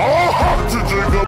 I'll have to dig up.